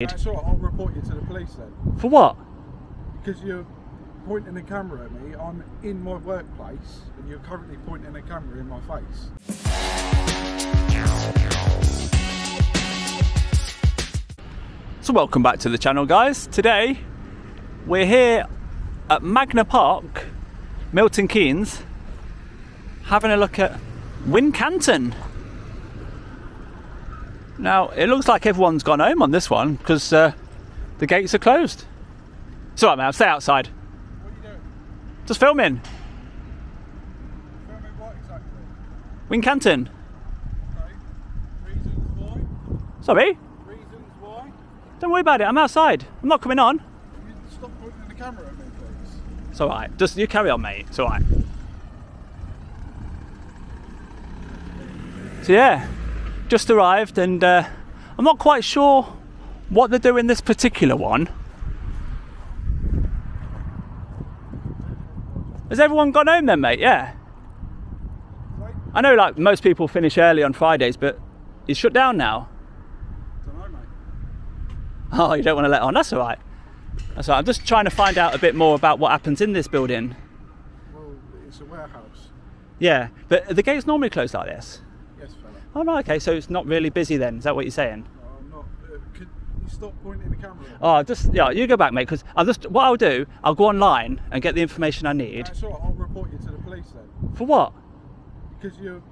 That's all right, I'll report you to the police then. For what? Because you're pointing a camera at me, I'm in my workplace, and you're currently pointing a camera in my face. So welcome back to the channel, guys. Today, we're here at Magna Park, Milton Keynes, having a look at Wincanton. Now, it looks like everyone's gone home on this one because the gates are closed. It's all right, man. Stay outside. What are you doing? Just filming. Filming what exactly? Wincanton. Okay. Reasons why? Sorry? Reasons why? Don't worry about it. I'm outside. I'm not coming on. You stop pointing the camera at me, please. It's all right. Just you carry on, mate. It's all right. So, yeah. Just arrived, and I'm not quite sure what they're doing this particular one. Has everyone gone home then, mate? Yeah. I know, like, most people finish early on Fridays, but it's shut down now. Don't know, mate. Oh, you don't want to let on? That's all right. That's all right. I'm just trying to find out a bit more about what happens in this building. Well, it's a warehouse. Yeah, but the gate's normally closed like this. Yes, fella. Oh, no, okay, so it's not really busy then, is that what you're saying? No, I'm not. Could you stop pointing the camera at me? Oh, just, yeah, you go back, mate, because what I'll do, I'll go online and get the information I need. That's all right, I'll report you to the police then. For what? Because you're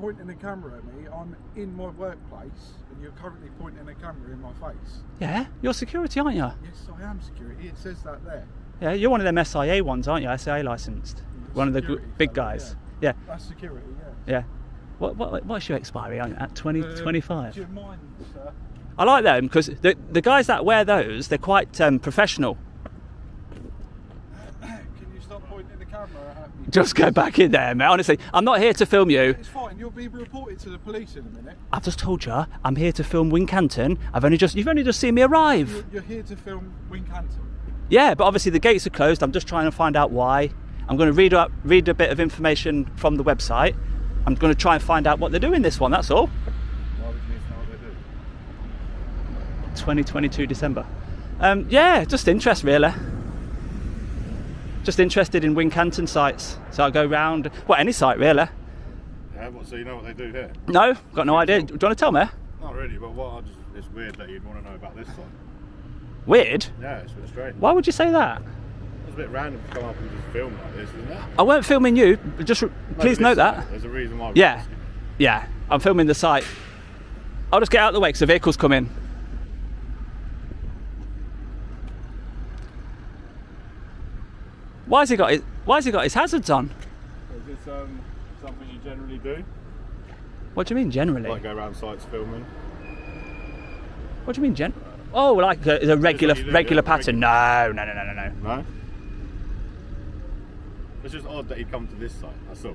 pointing the camera at me, I'm in my workplace, and you're currently pointing the camera in my face. Yeah? You're security, aren't you? Yes, I am security, it says that there. Yeah, you're one of them SIA ones, aren't you? SIA licensed. You're one of the big guys. Yeah. Yeah. That's security, yeah. Yeah. What's your expiry on at 2025? Do you mind, sir? I like them because the guys that wear those, they're quite professional. Can you stop pointing the camera at me? Just go back in there, mate. Honestly, I'm not here to film you. It's fine. You'll be reported to the police in a minute. I've just told you I'm here to film Wincanton. You've only just seen me arrive. You're here to film Wincanton. Yeah, but obviously the gates are closed. I'm just trying to find out why. I'm going to read a bit of information from the website. I'm going to try and find out what they're doing this one, that's all. Why would you know what they do? 2022 December. Yeah, just interest really. Just interested in Wincanton sites. So I go round, well, any site really. Yeah, so you know what they do here? No, got no idea. Do you want to tell me? Not really, but it's weird that you'd want to know about this one. Weird? Yeah, it's a bit strange. Why would you say that? It's a bit random to come up and just film like this, isn't it? I weren't filming you, just please note that. There's a reason why. Yeah, yeah, I'm filming the site. I'll just get out of the way because the vehicle's coming. Why's he got his hazards on? Is this something you generally do? What do you mean generally? Like go around sites filming. What do you mean generally? Oh, like a regular pattern? No. No? It's just odd that you come to this site, that's all.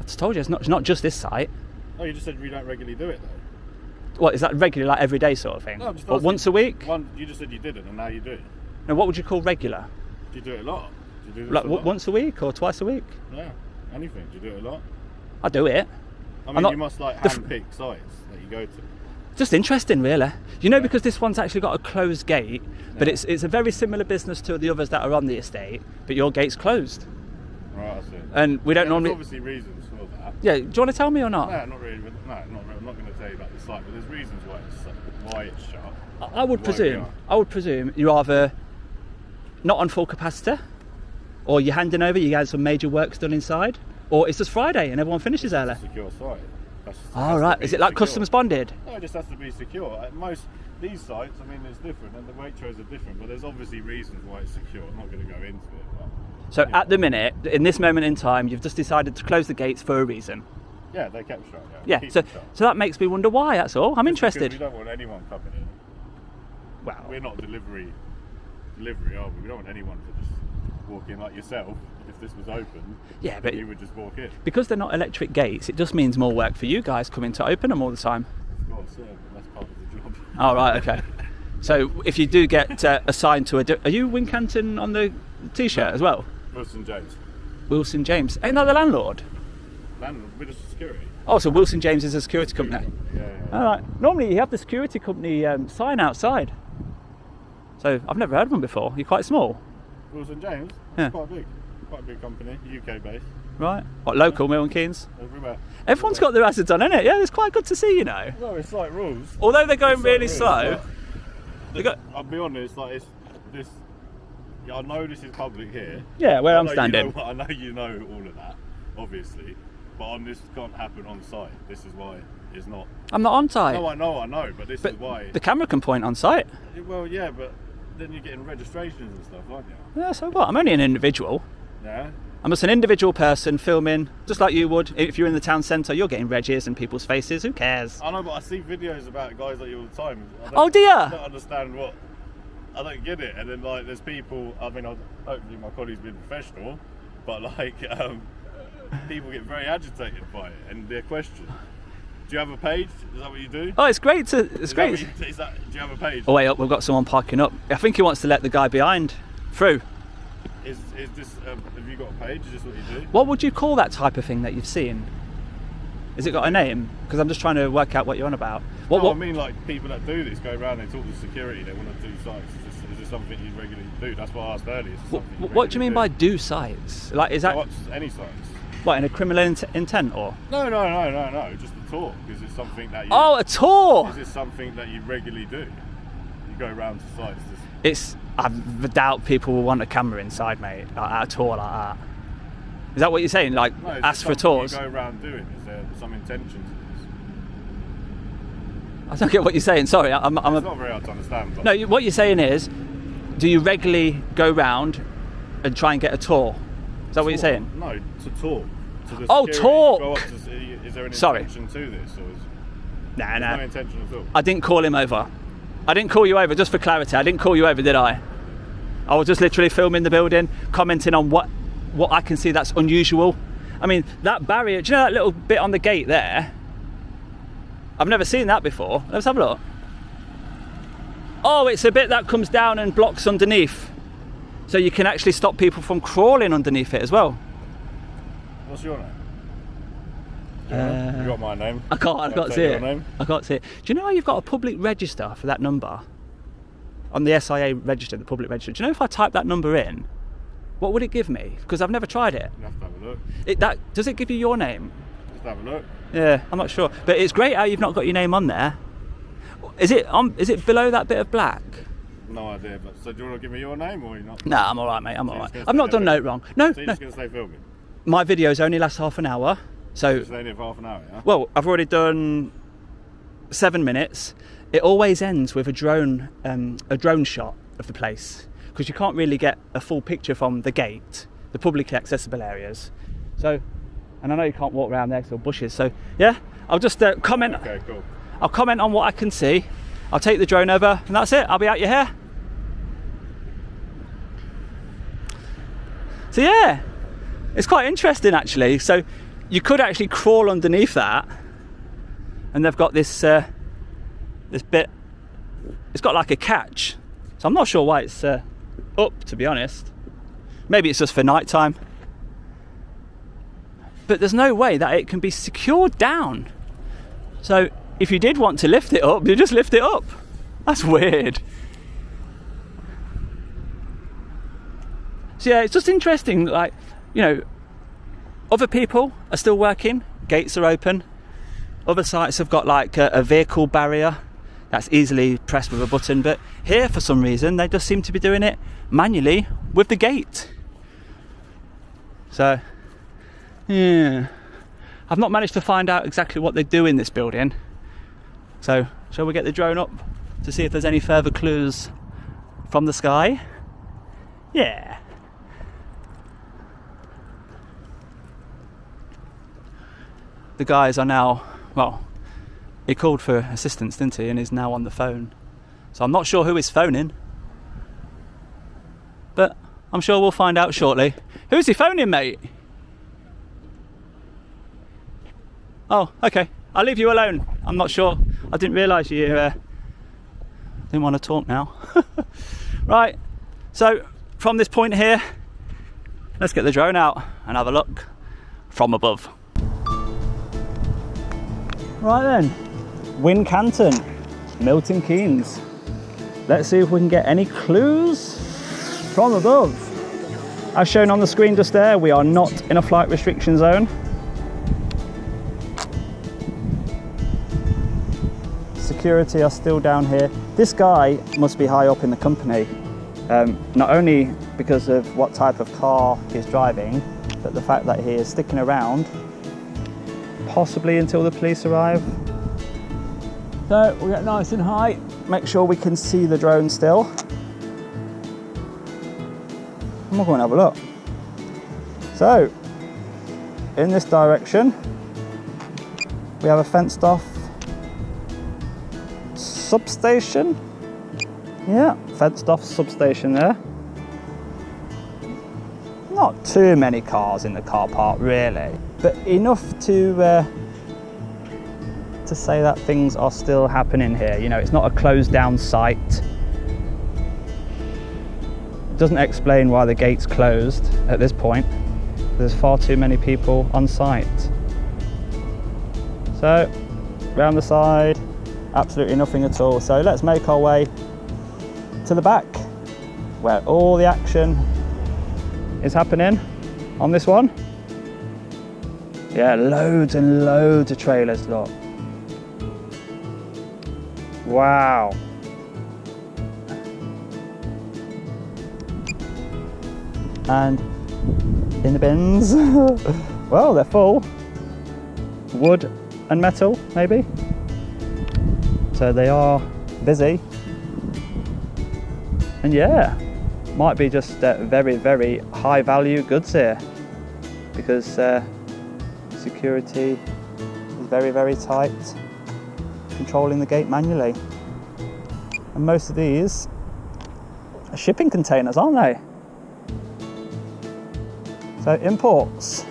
I just told you, it's not just this site. Oh, you just said you don't regularly do it, though. What, is that regular, like every day sort of thing? No, I'm just asking, once a week? You just said you didn't, and now you do. Now, what would you call regular? Do you do it a lot? Do you do this like, a lot? Once a week or twice a week? Yeah, anything. Do you do it a lot? I do it. I mean, you must, like, handpick sites that you go to. Just interesting, really. You know, yeah. Because this one's actually got a closed gate, but yeah. It's a very similar business to the others that are on the estate, but your gate's closed. Right, I see. And we don't normally. There's obviously reasons for that. Yeah, do you want to tell me or not? No, not really. No, I'm not going to tell you about the site, but there's reasons why it's shut. I would presume you're either not on full capacity, or you're handing over, you had some major works done inside, or it's just Friday and everyone finishes early. It's a secure site. All right. Is it like customs bonded? No, it just has to be secure. At most these sites, I mean, it's different, and the Waitrose are different, but there's obviously reasons why it's secure. I'm not going to go into it. But, so yeah. At the minute, in this moment in time, you've just decided to close the gates for a reason. Yeah, they kept shut. Yeah. So that makes me wonder why. That's all. I'm interested. We don't want anyone coming in. Well, we're not delivery, are we? We don't want anyone to just walk in like yourself. If this was open, yeah, but you would just walk in. Because they're not electric gates, it just means more work for you guys coming to open them all the time. Of course, yeah, that's part of the job. All right, okay. So if you do get assigned to are you Wincanton on the T-shirt as well? Wilson James. Wilson James. Ain't that the landlord? Landlord, with a security. Oh, so Wilson James is a security company. Yeah. All right. Normally you have the security company sign outside. So I've never heard of them before. You're quite small. Wilson James? Yeah. It's quite big. Quite a big company, UK based. Right. What, local, Milton Keynes? Everywhere. Everyone's got their assets done, innit? Yeah, it's quite good to see, you know. No, it's like rules. Although they're going really slow. I'll be honest, like this. Yeah, I know this is public here. Yeah, where I'm standing. You know, I know you know all of that, obviously. But this can't happen on site. This is why it's not. I'm not on site. No, I know, but this is why. The camera can point on site. Well, yeah, but then you're getting registrations and stuff, aren't you? Yeah, so what? I'm only an individual. Yeah. I'm just an individual person filming, just like you would if you're in the town centre. You're getting reggies in people's faces. Who cares? I know, but I see videos about guys like you all the time. Oh dear! I don't understand what. I don't get it. And then like, there's people. I mean, hopefully my colleague's been professional, but like, people get very agitated by it and their question. Do you have a page? Is that what you do? Oh, it's great to. Do you have a page? Oh wait, up! We've got someone parking up. I think he wants to let the guy behind through. Is this, have you got a page? Is this what you do? What would you call that type of thing that you've seen? Has it got a name? Because I'm just trying to work out what you're on about. What I mean, like, people that do this go around, they talk to security, they want to do sites. Is this something you regularly do? That's what I asked earlier. What do you mean by do sites? Like, is that... No, any sites. What, in a criminal intent or...? No, just a tour. Is it something that you... Oh, a tour! Is this something that you regularly do? You go around to sites to... I doubt people will want a camera inside, mate, at a tour like that. Is that what you're saying? Like, no, ask for tours? You go around doing? Is there some intention to this? I don't get what you're saying, sorry. It's not very hard to understand. But... No, what you're saying is, do you regularly go round and try and get a tour? Is that what you're saying? No, to talk. To talk! Is there an intention to this? Or no. No intention at all. I didn't call him over. I didn't call you over, just for clarity. I didn't call you over, did I? I was just literally filming the building, commenting on what I can see that's unusual. I mean, that barrier, do you know that little bit on the gate there? I've never seen that before. Let's have a look. Oh, it's a bit that comes down and blocks underneath. So you can actually stop people from crawling underneath it as well. What's your name? You got my name. I can't see it. I can't see it. Do you know how you've got a public register for that number? On the SIA register, the public register. Do you know if I type that number in, what would it give me? Because I've never tried it. You have to have a look. Does it give you your name? Just have a look. Yeah, I'm not sure. But it's great how you've not got your name on there. Is it below that bit of black? No idea, but so do you want to give me your name or you're not? No, I'm alright, mate, I'm alright. I've not done no wrong. No, so you're just going to stay filming? My videos only last half an hour. So only half an hour, yeah? Well, I've already done 7 minutes. It always ends with a drone shot of the place because you can't really get a full picture from the gate, the publicly accessible areas. So, and I know you can't walk around there because of bushes. So yeah, I'll just comment. Okay, cool. I'll comment on what I can see. I'll take the drone over, and that's it. I'll be out your hair. So yeah, it's quite interesting actually. So. You could actually crawl underneath that, and they've got this this bit. It's got like a catch, so I'm not sure why it's up. To be honest, maybe it's just for night time. But there's no way that it can be secured down. So if you did want to lift it up, you just lift it up. That's weird. So yeah, it's just interesting, like, you know. Other people are still working, gates are open. Other sites have got like a vehicle barrier that's easily pressed with a button, but here for some reason they just seem to be doing it manually with the gate. So, yeah. I've not managed to find out exactly what they do in this building. So, shall we get the drone up to see if there's any further clues from the sky? Yeah. The guys are now, well, he called for assistance, didn't he, and is now on the phone. So I'm not sure who is phoning, but I'm sure we'll find out shortly. Who's he phoning, mate? Oh, okay. I'll leave you alone. I'm not sure. I didn't realise you didn't want to talk now. Right. So from this point here, let's get the drone out and have a look from above. Right then, Wincanton, Milton Keynes. Let's see if we can get any clues from above. As shown on the screen just there, we are not in a flight restriction zone. Security are still down here. This guy must be high up in the company, not only because of what type of car he's driving, but the fact that he is sticking around, possibly until the police arrive. So we get nice and high. Make sure we can see the drone still. And we'll go and have a look. So, in this direction, we have a fenced off substation. Yeah, fenced off substation there. Not too many cars in the car park, really, but enough to say that things are still happening here. You know, it's not a closed down site. It doesn't explain why the gate's closed at this point. There's far too many people on site. So, round the side, absolutely nothing at all. So let's make our way to the back, where all the action is happening on this one. Yeah, loads and loads of trailers, look. Wow. And in the bins, well, they're full. Wood and metal, maybe. So they are busy. And yeah, might be just very, very high value goods here, because security is very, very tight, controlling the gate manually. And most of these are shipping containers, aren't they? So imports.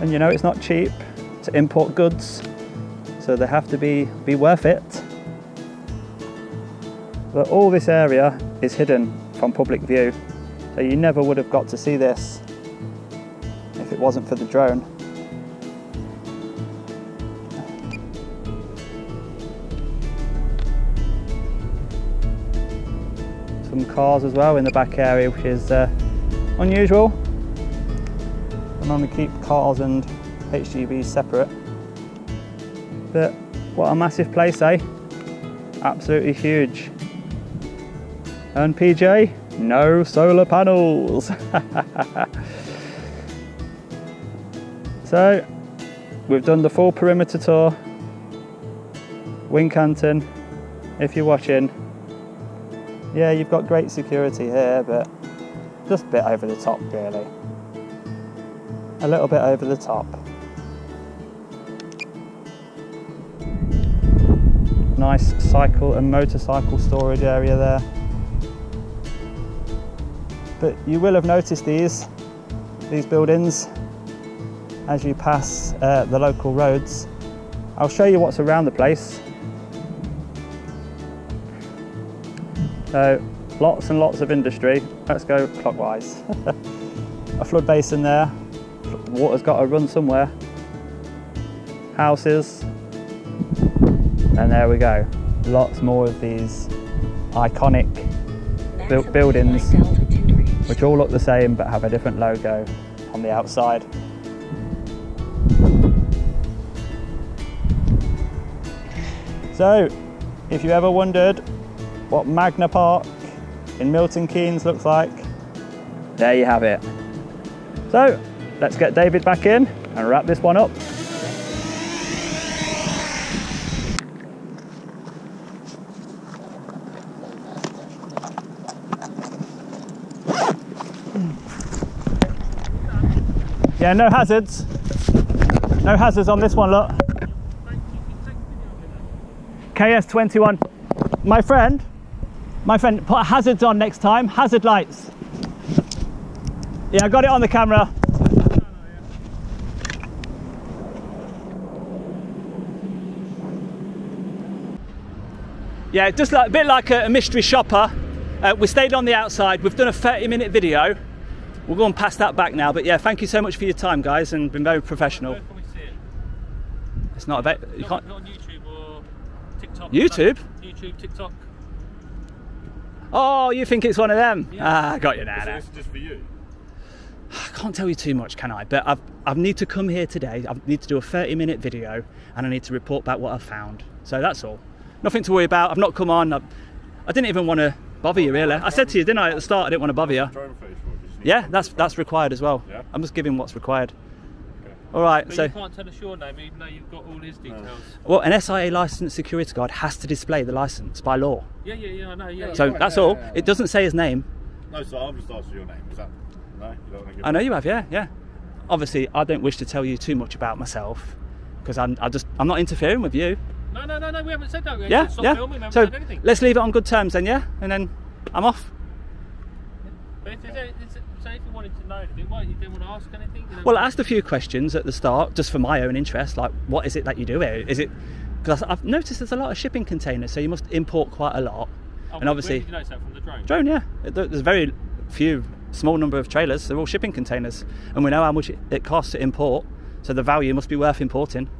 And you know, it's not cheap to import goods, so they have to be worth it. But all this area is hidden from public view, so you never would have got to see this if it wasn't for the drone. Some cars as well in the back area, which is unusual. I normally keep cars and HGVs separate, but what a massive place, eh? Absolutely huge. And PJ, no solar panels. So we've done the full perimeter tour. Wincanton, if you're watching, yeah, you've got great security here, but just a bit over the top, really. A little bit over the top. Nice cycle and motorcycle storage area there. But you will have noticed these buildings as you pass the local roads. I'll show you what's around the place. So lots and lots of industry. Let's go clockwise. A flood basin there. Water's got to run somewhere. Houses. And there we go. Lots more of these iconic buildings, which all look the same but have a different logo on the outside. So, if you ever wondered what Magna Park in Milton Keynes looks like, there you have it. So let's get David back in and wrap this one up. Yeah, no hazards. No hazards on this one, look. KS21. My friend, put hazards on next time. Hazard lights. Yeah, I got it on the camera. Yeah, just like, a bit like a mystery shopper. We stayed on the outside. We've done a 30-minute video. We'll go and pass that back now. But yeah, thank you so much for your time, guys, and been very professional. Can we see it? It's not a bit. You can't. Not on YouTube or TikTok. YouTube. YouTube, TikTok. Oh, you think it's one of them? Yeah. Ah, I got you now. So this is just for you? I can't tell you too much, can I? But I need to come here today. I need to do a 30-minute video, and I need to report back what I've found. So that's all. Nothing to worry about. I've not come on. I didn't even want to bother you, really. I said to you, didn't I, at the start, I didn't want to bother you. Yeah, that's required as well. Yeah. I'm just giving what's required. Okay. All right. But so you can't tell us your name, even though you've got all his details. Well, an SIA licensed security guard has to display the license by law. Yeah, yeah, yeah, I know. Yeah. So that's all. Yeah. It doesn't say his name. No, so I've just asked for your name. Is that? No, you don't want to give. I know you have. Yeah, yeah. Obviously, I don't wish to tell you too much about myself because I'm not interfering with you. No, no, no, no. We haven't said that. Yeah, yeah. Filming, we so said anything. Let's leave it on good terms then, yeah, and then I'm off. But if you wanted to know anything, why you didn't want to ask anything? Well, I asked a few questions at the start, just for my own interest. Like, what is it that you do here? Is it because I've noticed there's a lot of shipping containers, so you must import quite a lot. Oh, and obviously, where did you notice that from? The drone? Drone, yeah. There's very few, small number of trailers. They're all shipping containers, and we know how much it costs to import, so the value must be worth importing.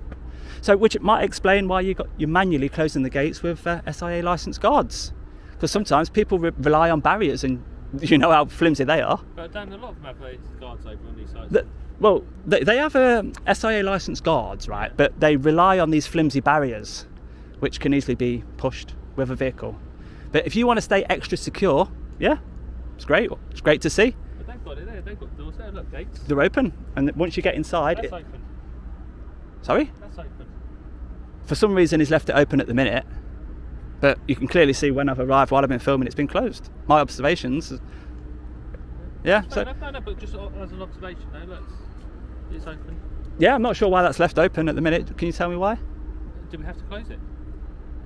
So, which might explain why you're manually closing the gates with SIA licensed guards, because sometimes people rely on barriers, and you know how flimsy they are. But Dan, a lot of them have guards over on these sites. Well, they have SIA licensed guards, right? But they rely on these flimsy barriers, which can easily be pushed with a vehicle. But if you want to stay extra secure, yeah, it's great. It's great to see. But they've got it there. They've got doors there. Look, gates. They're open, and once you get inside, that's open. Sorry? That's open. For some reason, he's left it open at the minute. But you can clearly see when I've arrived, while I've been filming, it's been closed. My observations, yeah. So, no, but just as an observation, though, look, it's open. Yeah, I'm not sure why that's left open at the minute. Can you tell me why? Do we have to close it?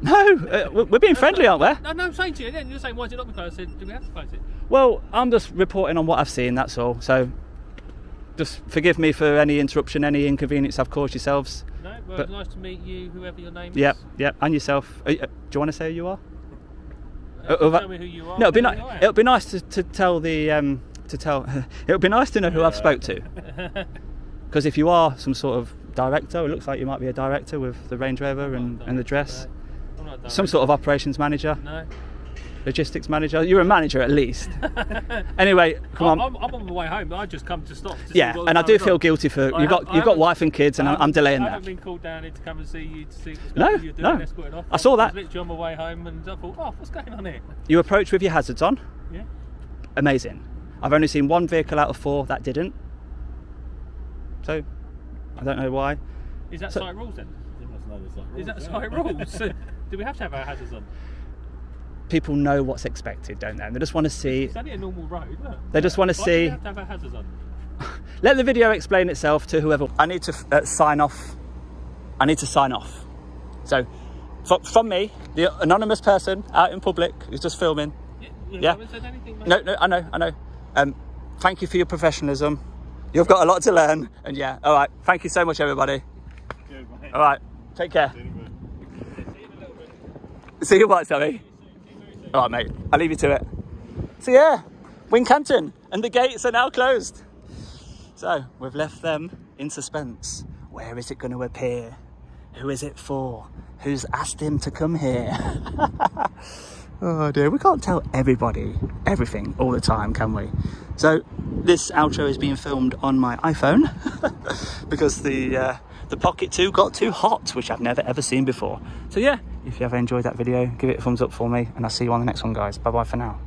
No, we're being friendly, aren't we? No, I'm saying to you, then you're saying, why is it not been closed? I said, do we have to close it? Well, I'm just reporting on what I've seen. That's all. So, just forgive me for any interruption, any inconvenience I've caused yourselves. Well, but, nice to meet you, whoever your name is. Yeah, and yourself. Do you want to say who you are? Tell me who you are. No, it'll be nice to tell the it'll be nice to know who I've spoke to. Because if you are some sort of director, it looks like you might be a director with the Range Rover and the dress. I'm not a director. Some sort of operations manager. No. Logistics manager. You're a manager at least. Anyway, come on. I'm on the way home. I just come to stop. Yeah, and I do feel guilty for you've got wife and kids, and I'm delaying that. I haven't been called down here to come and see you to see what's going on. You're doing escorted off. I saw that. I was literally on my way home, and I thought, oh, what's going on here? You approached with your hazards on. Yeah. Amazing. I've only seen one vehicle out of four that didn't. So, I don't know why. Is that site rules then? Is that site rules? Do we have to have our hazards on? People know what's expected, don't they? They just want to see. It's only a normal road, isn't it? They just want to see. You have to have our hazards on? Let the video explain itself to whoever. I need to sign off. I need to sign off. So, from me, the anonymous person out in public who's just filming. Yeah. Haven't said anything, mate. No, I know, I know. Thank you for your professionalism. You've got a lot to learn, and yeah. All right. Thank you so much, everybody. Good, mate. All right. Take care. See you, what, sorry. Alright mate, I'll leave you to it. So yeah, Wincanton, and the gates are now closed. So, we've left them in suspense. Where is it going to appear? Who is it for? Who's asked him to come here? Oh dear, we can't tell everybody everything all the time, can we? So, this outro is being filmed on my iPhone because the Pocket 2 got too hot, which I've never ever seen before. So yeah, if you have enjoyed that video, give it a thumbs up for me, and I'll see you on the next one, guys. Bye bye for now.